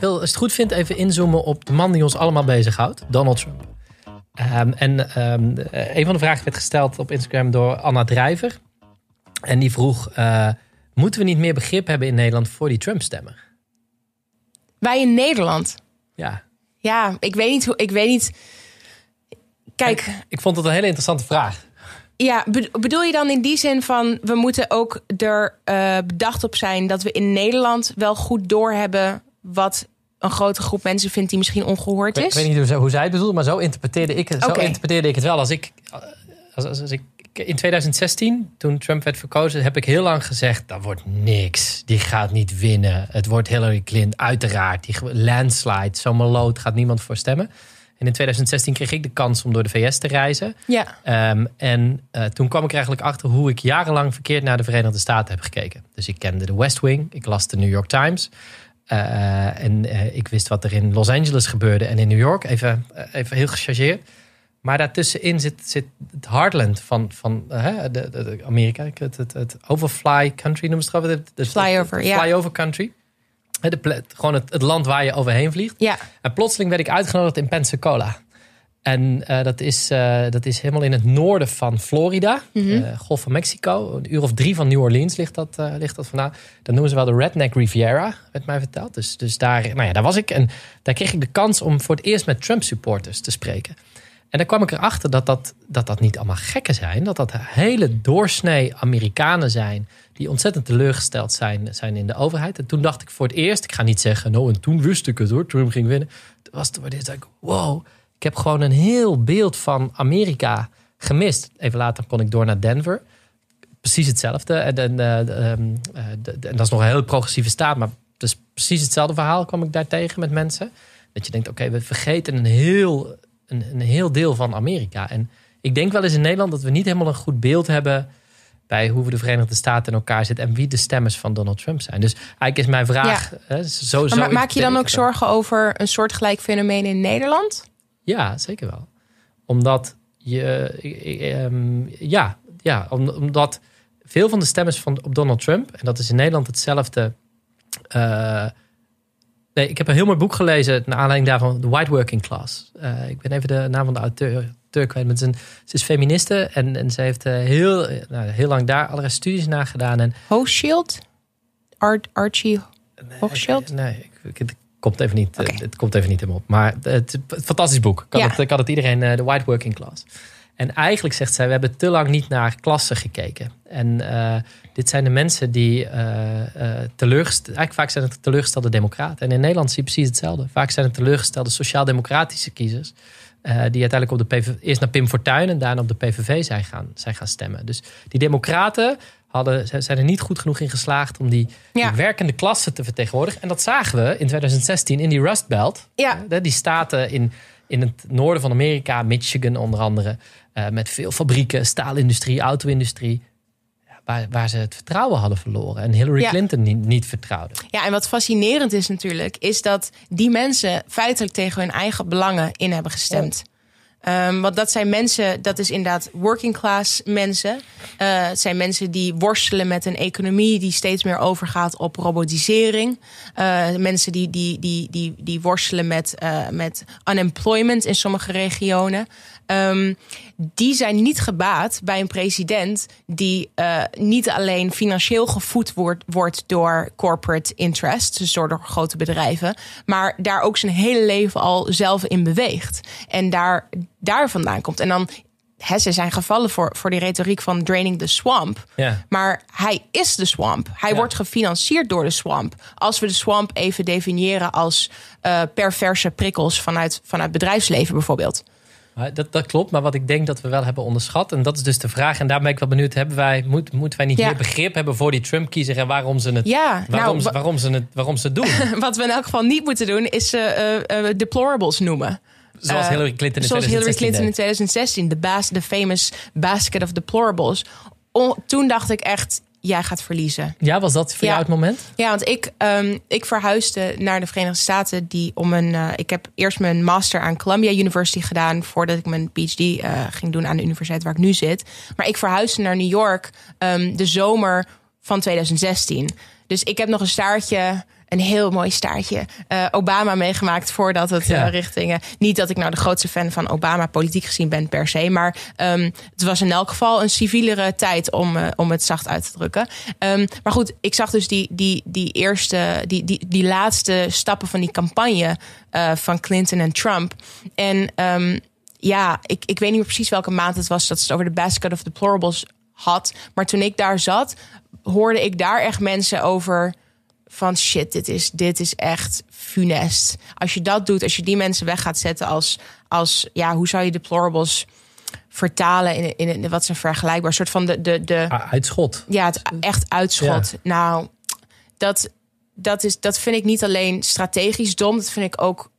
Ik wil, als je het goed vindt, even inzoomen op de man die ons allemaal bezighoudt. Donald Trump. Een van de vragen werd gesteld op Instagram door Anna Drijver. En die vroeg, moeten we niet meer begrip hebben in Nederland voor die Trump-stemmer? Wij in Nederland? Ja. Ja, ik weet niet hoe... Ik weet niet... Kijk... Ik vond het een hele interessante vraag. Ja, bedoel je dan in die zin van... we moeten ook er bedacht op zijn... dat we in Nederland wel goed doorhebben... wat een grote groep mensen vindt die misschien ongehoord is? Ik weet niet hoe zij het bedoelt, maar zo interpreteerde ik het, zo interpreteerde ik het wel. Als ik in 2016, toen Trump werd verkozen... heb ik heel lang gezegd, dat wordt niks. Die gaat niet winnen. Het wordt Hillary Clinton, uiteraard. Die landslide, zo'n meloot, gaat niemand voor stemmen. En in 2016 kreeg ik de kans om door de VS te reizen. Ja. Toen kwam ik eigenlijk achter hoe ik jarenlang verkeerd naar de Verenigde Staten heb gekeken. Dus ik kende de West Wing, ik las de New York Times... ik wist wat er in Los Angeles gebeurde en in New York. Even heel gechargeerd. Maar daartussenin zit het heartland van Amerika. Het overfly country noemen ze het gewoon. Flyover country. Het land waar je overheen vliegt. Ja. En plotseling werd ik uitgenodigd in Pensacola. En dat is helemaal in het noorden van Florida. Mm-hmm. Golf van Mexico. Een uur of 3 van New Orleans ligt dat vandaan. Dat noemen ze wel de Redneck Riviera, werd mij verteld. Dus daar was ik. En daar kreeg ik de kans om voor het eerst met Trump-supporters te spreken. En dan kwam ik erachter dat niet allemaal gekken zijn. Dat hele doorsnee Amerikanen zijn... die ontzettend teleurgesteld zijn in de overheid. En toen dacht ik voor het eerst... ik ga niet zeggen, nou en toen wist ik het hoor, Trump ging winnen. Toen was het voor het eerst, dacht ik, wow... Ik heb gewoon een heel beeld van Amerika gemist. Even later kon ik door naar Denver. Precies hetzelfde. En dat is nog een heel progressieve staat. Maar het is precies hetzelfde verhaal kwam ik daar tegen met mensen. Dat je denkt, oké, we vergeten een heel deel van Amerika. En ik denk wel eens in Nederland dat we niet helemaal een goed beeld hebben... bij hoe de Verenigde Staten in elkaar zitten... en wie de stemmers van Donald Trump zijn. Dus eigenlijk is mijn vraag... Ja. Maar maak je dan ook zorgen over een soortgelijk fenomeen in Nederland... Ja, zeker wel. Omdat omdat veel van de stemmers op Donald Trump... en dat is in Nederland hetzelfde... ik heb een heel mooi boek gelezen... naar aanleiding daarvan, The White Working Class. Ik ben even de naam van de auteur kwijt. Maar ze is feministe en ze heeft heel lang daar allerlei studies naar gedaan. Hochschild? Archie Hochschild? Nee, het komt even niet helemaal op. Maar het is een fantastisch boek. Kan het iedereen, de White Working Class. En eigenlijk zegt zij, we hebben te lang niet naar klassen gekeken. En dit zijn de mensen die eigenlijk vaak zijn het teleurgestelde democraten. En in Nederland zie je precies hetzelfde. Vaak zijn het teleurgestelde sociaal-democratische kiezers. Die uiteindelijk eerst naar Pim Fortuyn en daarna op de PVV zijn gaan stemmen. Dus die democraten... zijn er niet goed genoeg in geslaagd om die werkende klasse te vertegenwoordigen. En dat zagen we in 2016 in die Rust Belt. Ja. Die staten in het noorden van Amerika, Michigan onder andere... met veel fabrieken, staalindustrie, auto-industrie... Waar ze het vertrouwen hadden verloren. En Hillary Clinton niet vertrouwde. Ja, en wat fascinerend is natuurlijk... is dat die mensen feitelijk tegen hun eigen belangen in hebben gestemd. Ja. Want dat zijn mensen, dat is inderdaad working class mensen. Het zijn mensen die worstelen met een economie die steeds meer overgaat op robotisering. Mensen die worstelen met unemployment in sommige regionen. Die zijn niet gebaat bij een president die niet alleen financieel gevoed wordt door corporate interests, dus door grote bedrijven, maar daar ook zijn hele leven al zelf in beweegt. En daar vandaan komt. En dan, ze zijn gevallen voor die retoriek van draining the swamp. Ja. Maar hij is de swamp. Hij wordt gefinancierd door de swamp. Als we de swamp even definiëren als perverse prikkels vanuit bedrijfsleven bijvoorbeeld. Dat klopt, maar wat ik denk dat we wel hebben onderschat... en dat is dus de vraag, en daar ben ik wel benieuwd... moeten wij niet meer begrip hebben voor die Trump-kiezer... en waarom ze het doen? Wat we in elk geval niet moeten doen, is deplorables noemen. Zoals Hillary Clinton in 2016, de famous basket of deplorables. Toen dacht ik echt, jij gaat verliezen. Ja, was dat voor jou het moment? Ja, want ik verhuisde naar de Verenigde Staten. Ik heb eerst mijn master aan Columbia University gedaan... voordat ik mijn PhD ging doen aan de universiteit waar ik nu zit. Maar ik verhuisde naar New York de zomer van 2016. Dus ik heb nog een staartje... een heel mooi staartje Obama meegemaakt voordat het richtingen. Niet dat ik nou de grootste fan van Obama politiek gezien ben per se. Maar het was in elk geval een civielere tijd om het zacht uit te drukken. Maar goed, ik zag dus die laatste stappen van die campagne van Clinton en Trump. En ik weet niet meer precies welke maand het was dat ze het over de basket of deplorables had. Maar toen ik daar zat, hoorde ik daar echt mensen over van shit, dit is echt funest. Als je dat doet, als je die mensen weg gaat zetten als hoe zou je deplorables vertalen in wat is een vergelijkbaar soort van de uitschot. Ja, het echt uitschot. Ja. Nou, dat vind ik niet alleen strategisch dom, dat vind ik ook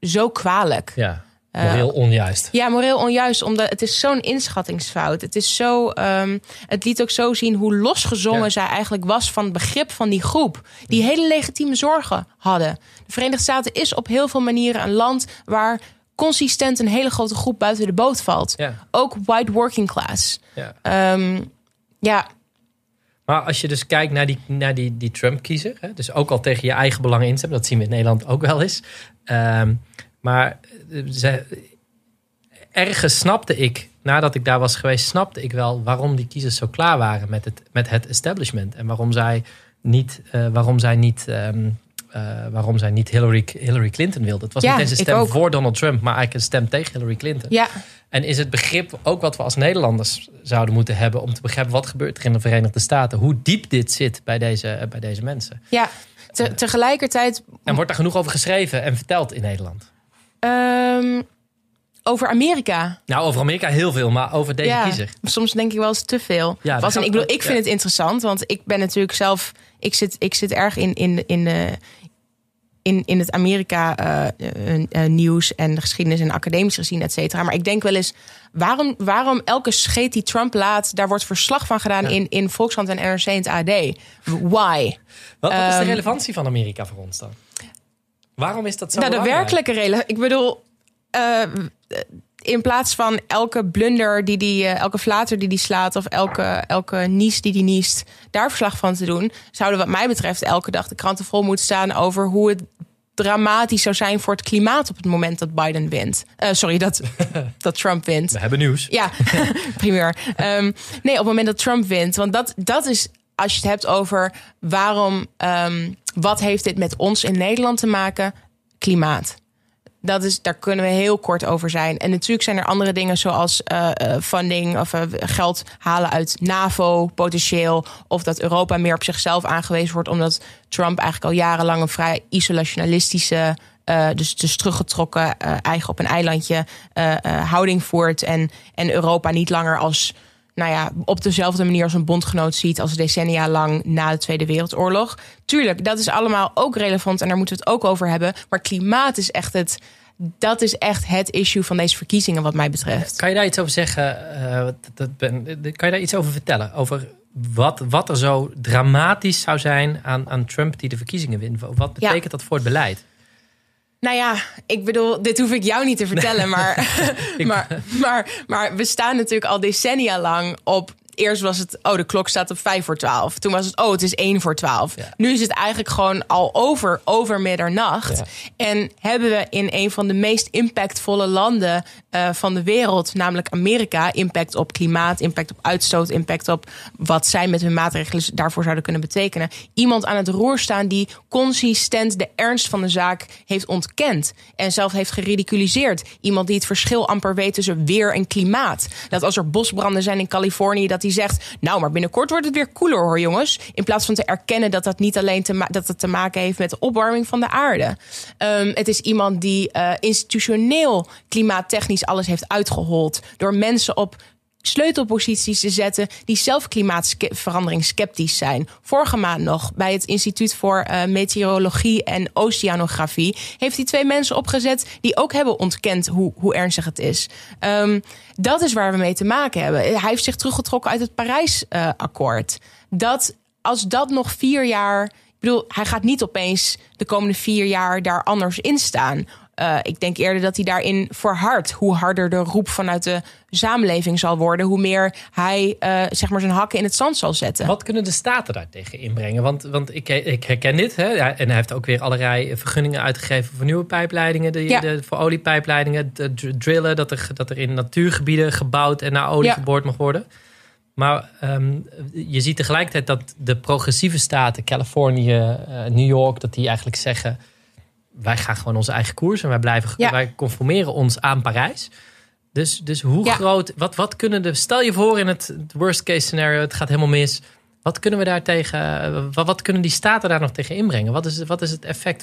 zo kwalijk. Ja. Moreel onjuist. Ja, moreel onjuist, omdat het is zo'n inschattingsfout. Het is zo, het liet ook zo zien hoe losgezongen zij eigenlijk was van het begrip van die groep. Die hele legitieme zorgen hadden. De Verenigde Staten is op heel veel manieren een land waar consistent een hele grote groep buiten de boot valt. Ja. Ook white working class. Ja. Maar als je dus kijkt naar die Trump-kiezer, hè, dus ook al tegen je eigen belangen instemmen, dat zien we in Nederland ook wel eens. Maar ergens snapte ik, nadat ik daar was geweest, snapte ik wel waarom die kiezers zo klaar waren met het establishment. En waarom zij niet Hillary Clinton wilden. Het was niet eens een stem voor Donald Trump, maar eigenlijk een stem tegen Hillary Clinton. Ja. En is het begrip ook wat we als Nederlanders zouden moeten hebben om te begrijpen wat gebeurt er in de Verenigde Staten. Hoe diep dit zit bij deze mensen. Ja, tegelijkertijd. En wordt daar genoeg over geschreven en verteld in Nederland? Over Amerika? Nou, over Amerika heel veel, maar over deze kiezer. Soms denk ik wel eens te veel. Ja, ik vind het interessant, want ik ben natuurlijk zelf. Ik zit erg in het Amerika-nieuws en geschiedenis en academisch gezien, et cetera. Maar ik denk wel eens, waarom elke scheet die Trump laat, daar wordt verslag van gedaan in Volkskrant en NRC en het AD? Why? Wat is de relevantie van Amerika voor ons dan? Waarom is dat zo belangrijk? De werkelijke relevantie. Ik bedoel, in plaats van elke blunder elke flater die slaat of elke nies die niest, daar verslag van te doen, zouden wat mij betreft elke dag de kranten vol moeten staan over hoe het dramatisch zou zijn voor het klimaat op het moment dat Biden wint. Dat Trump wint. We hebben nieuws. Ja, primeur. Nee, op het moment dat Trump wint. Want dat is, als je het hebt over waarom, wat heeft dit met ons in Nederland te maken? Klimaat. Daar kunnen we heel kort over zijn. En natuurlijk zijn er andere dingen zoals funding of geld halen uit NAVO potentieel. Of dat Europa meer op zichzelf aangewezen wordt. Omdat Trump eigenlijk al jarenlang een vrij isolationalistische, dus teruggetrokken, eigen op een eilandje houding voert. En Europa niet langer als, op dezelfde manier als een bondgenoot ziet als decennia lang na de Tweede Wereldoorlog. Tuurlijk, dat is allemaal ook relevant en daar moeten we het ook over hebben. Maar klimaat is echt het issue van deze verkiezingen wat mij betreft. Kan je daar iets over zeggen? Kan je daar iets over vertellen? Over wat er zo dramatisch zou zijn aan Trump die de verkiezingen wint? Wat betekent dat voor het beleid? Nou ja, ik bedoel, dit hoef ik jou niet te vertellen. Maar we staan natuurlijk al decennia lang op. Eerst was het, de klok staat op 5:12. Toen was het, het is 1:12. Ja. Nu is het eigenlijk gewoon al over middernacht. Ja. En hebben we in een van de meest impactvolle landen van de wereld, namelijk Amerika, impact op klimaat, impact op uitstoot, impact op wat zij met hun maatregelen daarvoor zouden kunnen betekenen. Iemand aan het roer staan die consistent de ernst van de zaak heeft ontkend en zelf heeft geridiculiseerd. Iemand die het verschil amper weet tussen weer en klimaat. Dat als er bosbranden zijn in Californië, dat die zegt, maar binnenkort wordt het weer koeler hoor jongens. In plaats van te erkennen dat niet alleen dat het te maken heeft met de opwarming van de aarde. Het is iemand die institutioneel klimaattechnisch alles heeft uitgehold. Door mensen op sleutelposities te zetten die zelf klimaatverandering sceptisch zijn. Vorige maand nog bij het Instituut voor Meteorologie en Oceanografie heeft hij 2 mensen opgezet die ook hebben ontkend hoe ernstig het is. Dat is waar we mee te maken hebben. Hij heeft zich teruggetrokken uit het Parijsakkoord. Als dat nog 4 jaar... Ik bedoel, hij gaat niet opeens de komende 4 jaar daar anders in staan. Ik denk eerder dat hij daarin verhardt. Hoe harder de roep vanuit de samenleving zal worden, hoe meer hij zeg maar zijn hakken in het zand zal zetten. Wat kunnen de staten daartegen inbrengen? Want ik herken dit. Hè? Ja, en hij heeft ook weer allerlei vergunningen uitgegeven voor nieuwe pijpleidingen. Voor oliepijpleidingen, drillen. Dat er in natuurgebieden gebouwd en naar olie geboord mag worden. Maar je ziet tegelijkertijd dat de progressieve staten, Californië, New York, dat die eigenlijk zeggen: wij gaan gewoon onze eigen koers en wij conformeren ons aan Parijs. Dus hoe groot, wat kunnen de... Stel je voor in het worst case scenario, het gaat helemaal mis. Wat kunnen we daar tegen? Wat kunnen die staten daar nog tegen inbrengen? Wat is het effect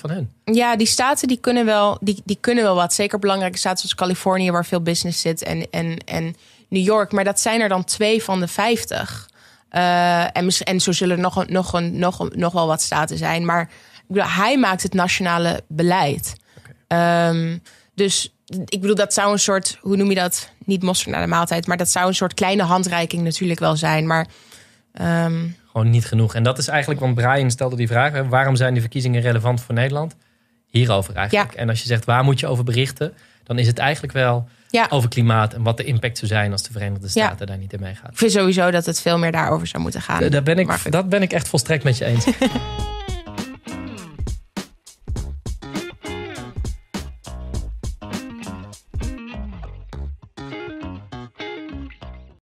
van hun? Ja, die staten die kunnen wel wat. Zeker belangrijke staten zoals Californië, waar veel business zit, en New York. Maar dat zijn er dan 2 van de 50. En zo zullen er nog wel wat staten zijn. Maar hij maakt het nationale beleid. Okay. Dus ik bedoel, dat zou een soort, hoe noem je dat? Niet mosterd naar de maaltijd, maar dat zou een soort kleine handreiking natuurlijk wel zijn. Maar gewoon niet genoeg. En dat is eigenlijk, want Brian stelde die vraag: hè, waarom zijn die verkiezingen relevant voor Nederland? Hierover eigenlijk. Ja. En als je zegt, waar moet je over berichten? Dan is het eigenlijk wel over klimaat en wat de impact zou zijn als de Verenigde Staten daar niet in meegaat. Ik vind sowieso dat het veel meer daarover zou moeten gaan. Daar ben ik echt volstrekt met je eens.